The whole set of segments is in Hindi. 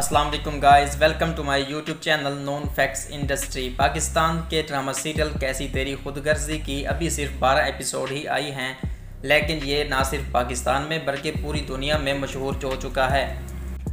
अस्सलाम वालेकुम guys, welcome to my YouTube channel Noon facts industry. Pakistan के ड्रामा सीरियल कैसी तेरी खुदगर्जी की अभी सिर्फ 12 एपिसोड ही आई हैं, लेकिन ये ना सिर्फ पाकिस्तान में बल्कि पूरी दुनिया में मशहूर हो चुका है।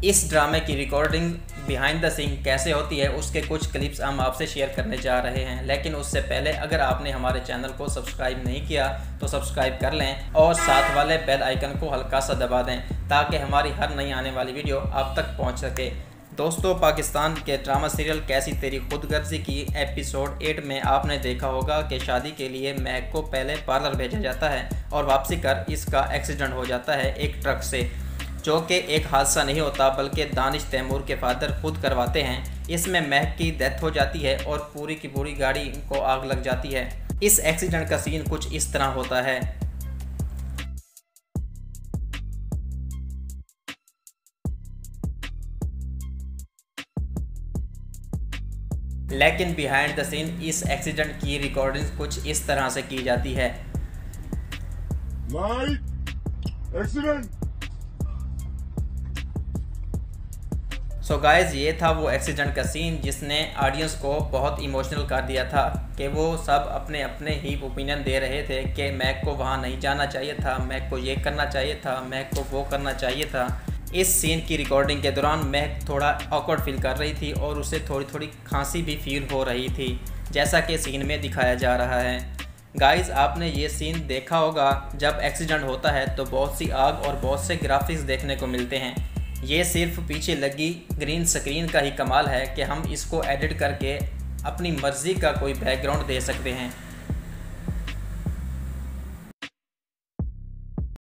इस ड्रामे की रिकॉर्डिंग बिहाइंड द सीन कैसे होती है उसके कुछ क्लिप्स हम आपसे शेयर करने जा रहे हैं, लेकिन उससे पहले अगर आपने हमारे चैनल को सब्सक्राइब नहीं किया तो सब्सक्राइब कर लें और साथ वाले बेल आइकन को हल्का सा दबा दें ताकि हमारी हर नई आने वाली वीडियो आप तक पहुंच सके। दोस्तों, पाकिस्तान के ड्रामा सीरियल कैसी तेरी खुदगर्जी की एपिसोड 8 में आपने देखा होगा कि शादी के लिए महक को पहले पार्लर भेजा जाता है और वापसी कर इसका एक्सीडेंट हो जाता है एक ट्रक से, जो कि एक हादसा नहीं होता बल्कि दानिश तैमूर के फादर खुद करवाते हैं। इसमें महक की डेथ हो जाती है और पूरी की पूरी गाड़ी को आग लग जाती है। इस एक्सीडेंट का सीन कुछ इस तरह होता है। लेकिन बिहाइंड द सीन इस एक्सीडेंट की रिकॉर्डिंग कुछ इस तरह से की जाती है। सो गाइज, ये था वो एक्सीडेंट का सीन जिसने ऑडियंस को बहुत इमोशनल कर दिया था कि वो सब अपने अपने ही ओपिनियन दे रहे थे कि मैक को वहाँ नहीं जाना चाहिए था, मैक को ये करना चाहिए था, मैक को वो करना चाहिए था। इस सीन की रिकॉर्डिंग के दौरान महक थोड़ा ऑकवर्ड फील कर रही थी और उसे थोड़ी थोड़ी खांसी भी फील हो रही थी, जैसा कि सीन में दिखाया जा रहा है। गाइस, आपने ये सीन देखा होगा, जब एक्सीडेंट होता है तो बहुत सी आग और बहुत से ग्राफिक्स देखने को मिलते हैं। ये सिर्फ पीछे लगी ग्रीन स्क्रीन का ही कमाल है कि हम इसको एडिट करके अपनी मर्ज़ी का कोई बैकग्राउंड दे सकते हैं।